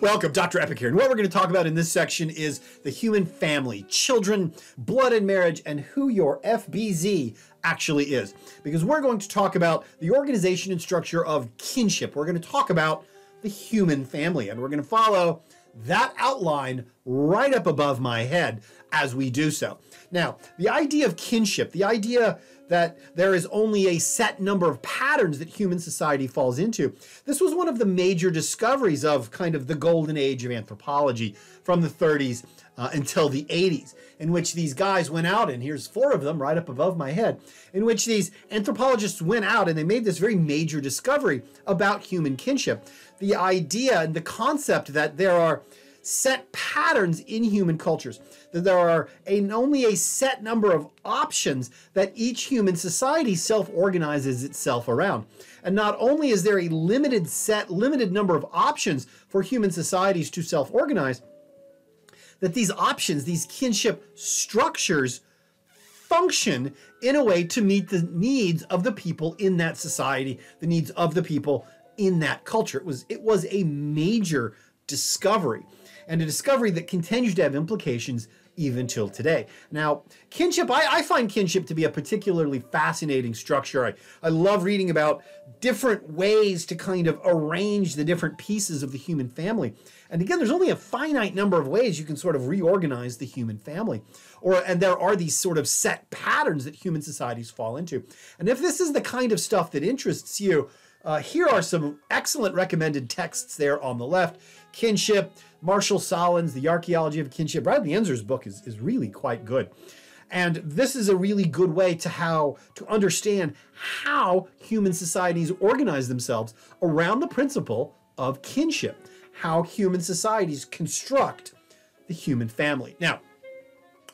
Welcome, Dr. Epic here, and what we're going to talk about in this section is the human family, children, blood and marriage, and who your FBZ actually is. Because we're going to talk about the organization and structure of kinship. We're going to talk about the human family, and we're going to follow that outline right up above my head as we do so. Now, the idea of kinship, the idea that there is only a set number of patterns that human society falls into. This was one of the major discoveries of kind of the golden age of anthropology from the 30s until the 80s, in which these guys went out, and here's four of them right up above my head, in which these anthropologists went out and they made this very major discovery about human kinship. The idea and the concept that there are set patterns in human cultures, that there are only a set number of options that each human society self-organizes itself around. And not only is there a limited number of options for human societies to self-organize, that these options, these kinship structures, function in a way to meet the needs of the people in that society, the needs of the people in that culture. It was a major discovery, and a discovery that continues to have implications even till today. Now, kinship, I find kinship to be a particularly fascinating structure. I love reading about different ways to kind of arrange the different pieces of the human family. And again, there's only a finite number of ways you can sort of reorganize the human family. And there are these sort of set patterns that human societies fall into. And if this is the kind of stuff that interests you, here are some excellent recommended texts there on the left. Kinship, Marshall Sahlins, The Archaeology of Kinship. Bradley Enzer's book is really quite good. And this is a really good way to understand how human societies organize themselves around the principle of kinship, how human societies construct the human family. Now,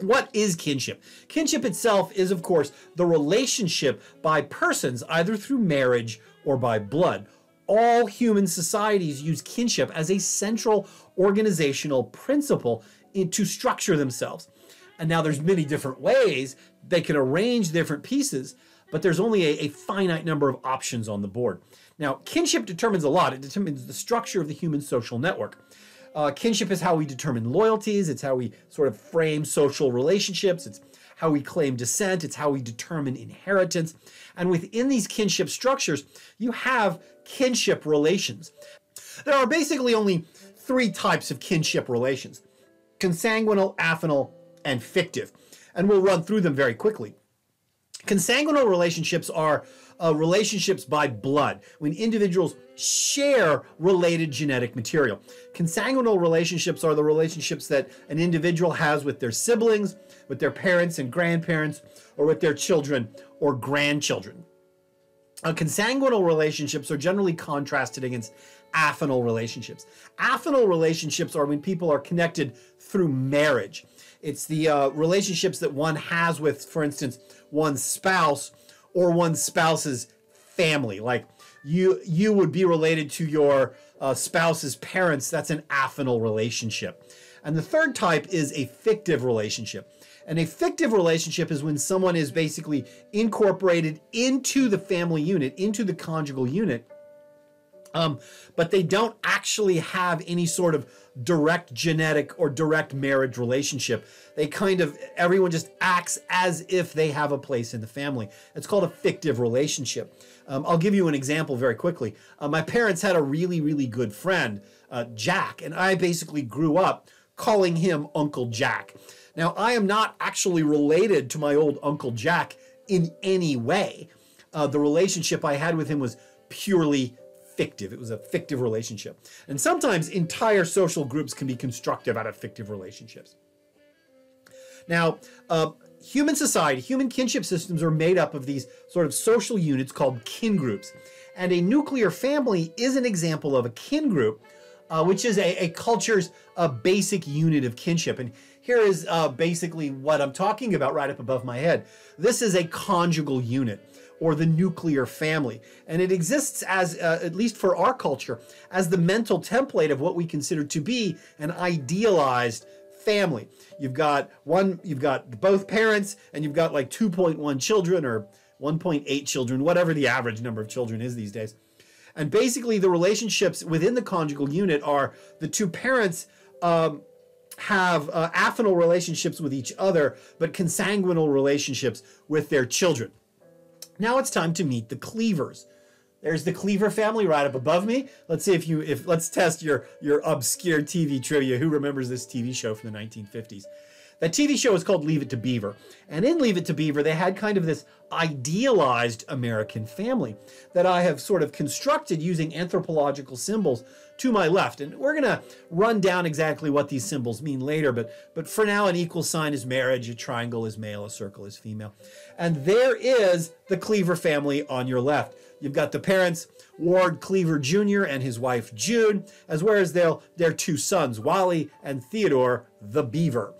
what is kinship? Kinship itself is, of course, the relationship by persons, either through marriage or by blood. All human societies use kinship as a central organizational principle to structure themselves. And now there's many different ways they can arrange different pieces, but there's only a finite number of options on the board. Now, kinship determines a lot. It determines the structure of the human social network. Kinship is how we determine loyalties. It's how we sort of frame social relationships. It's how we claim descent. It's how we determine inheritance. And within these kinship structures, you have kinship relations. There are basically only three types of kinship relations: consanguinal, affinal, and fictive. And we'll run through them very quickly. Consanguinal relationships are relationships by blood, when individuals share related genetic material. Consanguinal relationships are the relationships that an individual has with their siblings, with their parents and grandparents, or with their children or grandchildren. Consanguinal relationships are generally contrasted against affinal relationships. Affinal relationships are when people are connected through marriage. It's the relationships that one has with, for instance, one's spouse or one's spouse's family. Like you would be related to your spouse's parents. That's an affinal relationship. And the third type is a fictive relationship. And a fictive relationship is when someone is basically incorporated into the family unit, into the conjugal unit, but they don't actually have any sort of direct genetic or direct marriage relationship. They kind of, everyone just acts as if they have a place in the family. It's called a fictive relationship. I'll give you an example very quickly. My parents had a really, really good friend, Jack, and I basically grew up calling him Uncle Jack. Now, I am not actually related to my old Uncle Jack in any way. The relationship I had with him was purely fictive. It was a fictive relationship. And sometimes entire social groups can be constructed out of fictive relationships. Now, human society, human kinship systems are made up of these sort of social units called kin groups. And a nuclear family is an example of a kin group, which is a culture's basic unit of kinship. And here is basically what I'm talking about right up above my head. This is a conjugal unit, or the nuclear family. And it exists as, at least for our culture, as the mental template of what we consider to be an idealized family. You've got both parents, and you've got like 2.1 children or 1.8 children, whatever the average number of children is these days. And basically the relationships within the conjugal unit are the two parents have affinal relationships with each other, but consanguinal relationships with their children. Now it's time to meet the Cleavers. There's the Cleaver family right up above me. Let's see if you, let's test your obscure TV trivia. Who remembers this TV show from the 1950s? That TV show is called Leave It to Beaver. And in Leave It to Beaver, they had kind of this idealized American family that I have sort of constructed using anthropological symbols to my left. And we're gonna run down exactly what these symbols mean later, but for now, an equal sign is marriage, a triangle is male, a circle is female. And there is the Cleaver family on your left. You've got the parents, Ward Cleaver Jr. and his wife, June, as well as their two sons, Wally and Theodore the Beaver.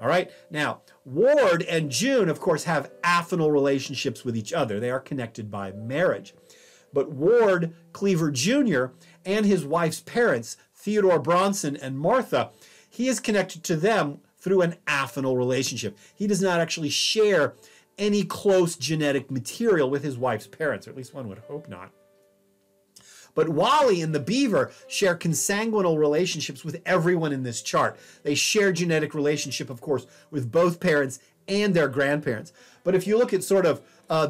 All right, now, Ward and June, of course, have affinal relationships with each other. They are connected by marriage. But Ward Cleaver Jr. and his wife's parents, Theodore Bronson and Martha, he is connected to them through an affinal relationship. He does not actually share any close genetic material with his wife's parents, or at least one would hope not. But Wally and the Beaver share consanguinal relationships with everyone in this chart. They share genetic relationship, of course, with both parents and their grandparents. But if you look at sort of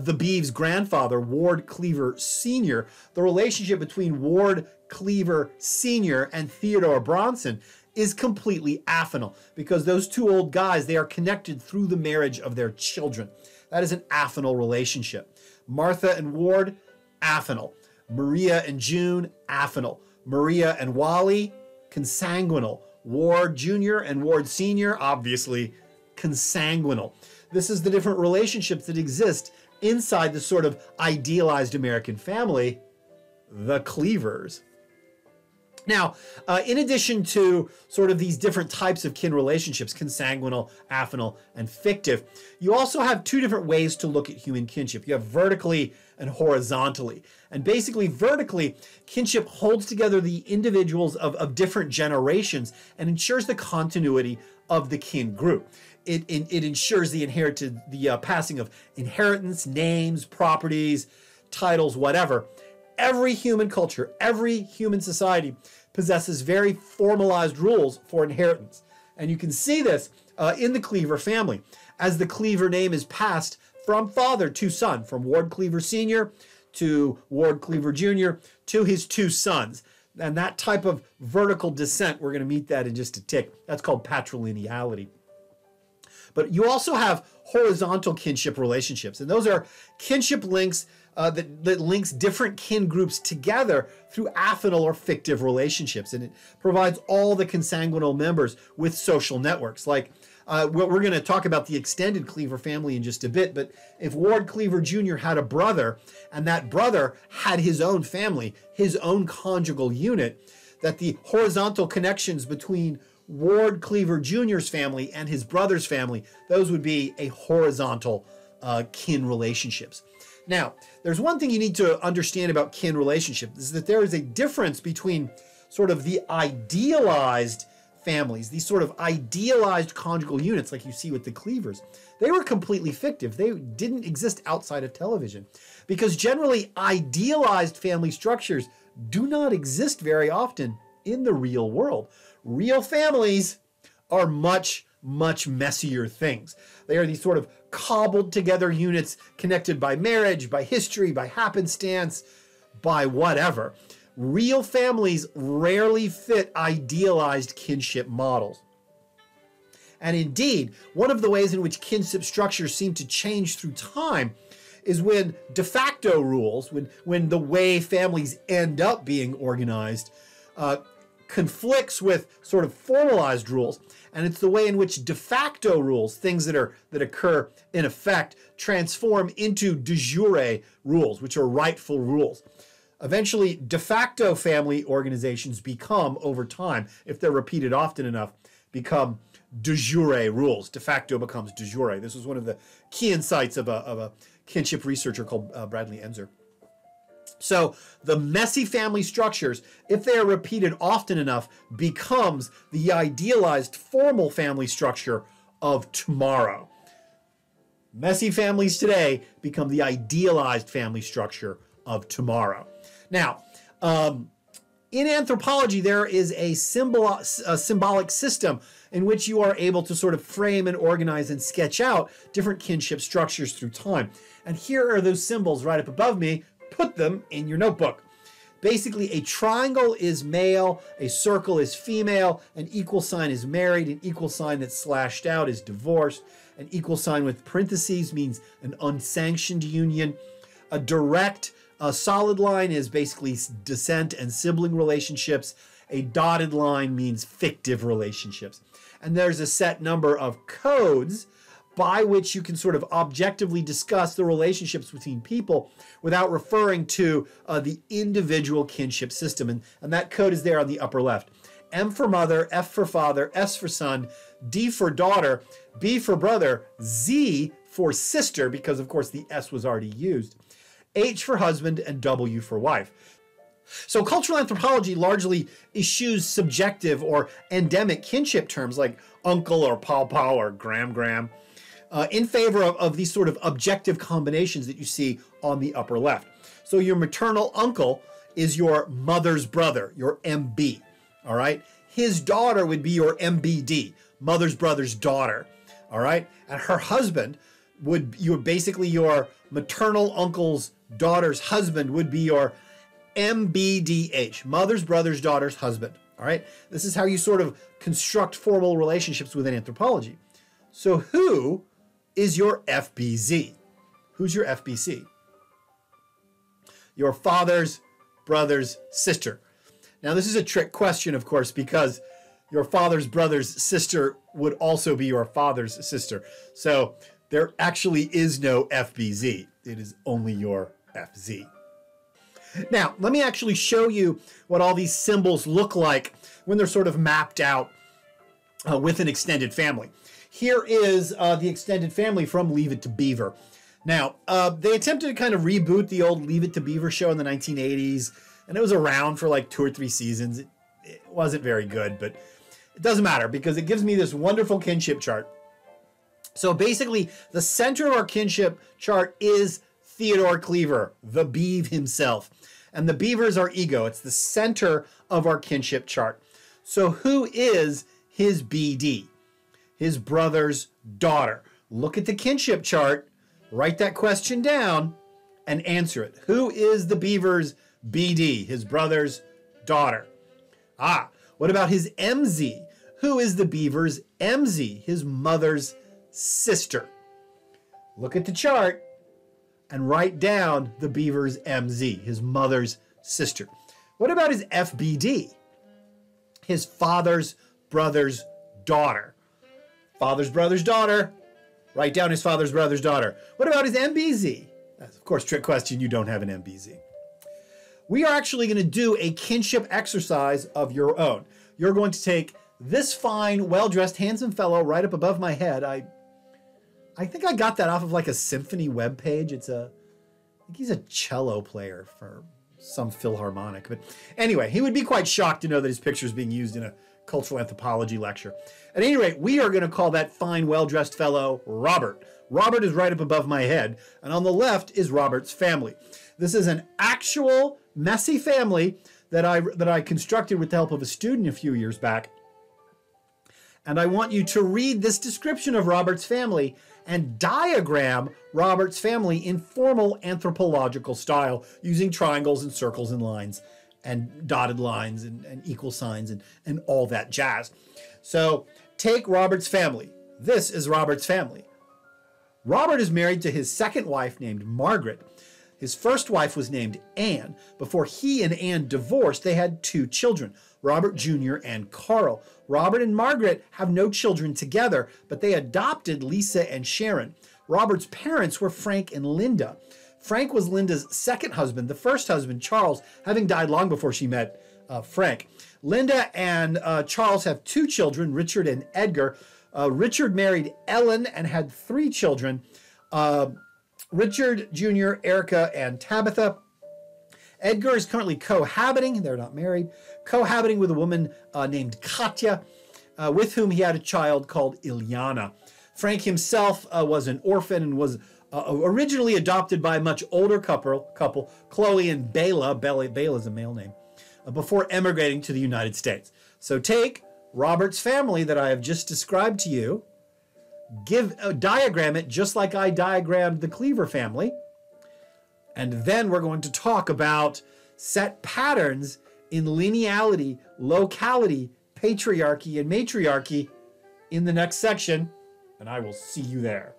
the Beaver's grandfather, Ward Cleaver Sr., the relationship between Ward Cleaver Sr. and Theodore Bronson is completely affinal, because those two old guys, they are connected through the marriage of their children. That is an affinal relationship. Martha and Ward, affinal. Maria and June, affinal. Maria and Wally, consanguinal. Ward Jr. and Ward Sr., obviously consanguinal. This is the different relationships that exist inside the sort of idealized American family, the Cleavers. Now, in addition to sort of these different types of kin relationships, consanguinal, affinal, and fictive, you also have two different ways to look at human kinship. You have vertically and horizontally. And basically, vertically, kinship holds together the individuals of different generations and ensures the continuity of the kin group. It ensures the passing of inheritance, names, properties, titles, whatever. Every human culture, every human society possesses very formalized rules for inheritance. And you can see this in the Cleaver family, as the Cleaver name is passed from father to son, from Ward Cleaver Sr. to Ward Cleaver Jr. to his two sons. And that type of vertical descent, we're going to meet that in just a tick. That's called patrilineality. But you also have horizontal kinship relationships, and those are kinship links that links different kin groups together through affinal or fictive relationships, and it provides all the consanguinal members with social networks. Like, we're going to talk about the extended Cleaver family in just a bit, but if Ward Cleaver Jr. had a brother, and that brother had his own family, his own conjugal unit, that the horizontal connections between Ward Cleaver Jr.'s family and his brother's family, those would be a horizontal kin relationships. Now, there's one thing you need to understand about kin relationships, is that there is a difference between sort of the idealized families, these sort of idealized conjugal units like you see with the Cleavers. They were completely fictive. They didn't exist outside of television, because generally idealized family structures do not exist very often in the real world. Real families are much, much messier things. They are these sort of cobbled together units connected by marriage, by history, by happenstance, by whatever. Real families rarely fit idealized kinship models. And indeed, one of the ways in which kinship structures seem to change through time is when de facto rules, when the way families end up being organized, conflicts with sort of formalized rules, and it's the way in which de facto rules, things that occur in effect, transform into de jure rules, which are rightful rules. Eventually, de facto family organizations become, over time, if they're repeated often enough, become de jure rules. De facto becomes de jure. This was one of the key insights of a kinship researcher called Bradley Enzer. So the messy family structures, if they are repeated often enough, becomes the idealized formal family structure of tomorrow. Messy families today become the idealized family structure of tomorrow. Now, In anthropology, there is a symbolic system in which you are able to sort of frame and organize and sketch out different kinship structures through time. And here are those symbols right up above me. Put them in your notebook. Basically, a triangle is male, a circle is female, an equal sign is married, an equal sign that's slashed out is divorced, an equal sign with parentheses means an unsanctioned union, a direct solid line is basically descent and sibling relationships. A dotted line means fictive relationships. And there's a set number of codes by which you can sort of objectively discuss the relationships between people without referring to the individual kinship system. And that code is there on the upper left. M for mother, F for father, S for son, D for daughter, B for brother, Z for sister, because of course the S was already used. H for husband, and W for wife. So cultural anthropology largely eschews subjective or endemic kinship terms like uncle or pawpaw or gram-gram in favor of these sort of objective combinations that you see on the upper left. So your maternal uncle is your mother's brother, your MB, all right? His daughter would be your MBD, mother's brother's daughter, all right? And her husband would, you're basically your maternal uncle's daughter's husband would be your MBDH, mother's brother's daughter's husband, all right? This is how you sort of construct formal relationships within anthropology. So who is your FBZ? Who's your FBC? Your father's brother's sister. Now, this is a trick question, of course, because your father's brother's sister would also be your father's sister. So there actually is no FBZ. It is only your FZ. Now, let me actually show you what all these symbols look like when they're sort of mapped out with an extended family. Here is the extended family from Leave It to Beaver. Now, they attempted to kind of reboot the old Leave It to Beaver show in the 1980s, and it was around for like 2 or 3 seasons. It wasn't very good, but it doesn't matter because it gives me this wonderful kinship chart. So basically, the center of our kinship chart is Theodore Cleaver, the Beav himself. And the Beaver is our ego. It's the center of our kinship chart. So who is his BD? His brother's daughter. Look at the kinship chart, write that question down, and answer it. Who is the Beaver's BD? His brother's daughter. Ah, what about his MZ? Who is the Beaver's MZ? His mother's sister. Look at the chart and write down the Beaver's MZ, his mother's sister. What about his FBD? His father's brother's daughter. Father's brother's daughter. Write down his father's brother's daughter. What about his MBZ? That's, of course, trick question. You don't have an MBZ. We are actually going to do a kinship exercise of your own. You're going to take this fine, well-dressed, handsome fellow right up above my head. I think I got that off of like a symphony webpage. I think he's a cello player for some Philharmonic. But anyway, he would be quite shocked to know that his picture is being used in a cultural anthropology lecture. At any rate, we are going to call that fine, well-dressed fellow Robert. Robert is right up above my head. And on the left is Robert's family. This is an actual messy family that I constructed with the help of a student a few years back. And I want you to read this description of Robert's family and diagram Robert's family in formal anthropological style using triangles and circles and lines and dotted lines and equal signs and all that jazz. So take Robert's family. This is Robert's family. Robert is married to his second wife named Margaret. His first wife was named Anne. Before he and Anne divorced, they had 2 children, Robert Jr. and Carl. Robert and Margaret have no children together, but they adopted Lisa and Sharon. Robert's parents were Frank and Linda. Frank was Linda's second husband, the first husband, Charles, having died long before she met Frank. Linda and Charles have 2 children, Richard and Edgar. Richard married Ellen and had 3 children. Richard Jr., Erica, and Tabitha. Edgar is currently cohabiting, they're not married, cohabiting with a woman named Katya, with whom he had a child called Ilyana. Frank himself was an orphan and was originally adopted by a much older couple Chloe and Bela. Bela's a male name, before emigrating to the United States. So take Robert's family that I have just described to you, diagram it just like I diagrammed the Cleaver family, and then we're going to talk about set patterns in lineality, locality, patriarchy, and matriarchy in the next section, and I will see you there.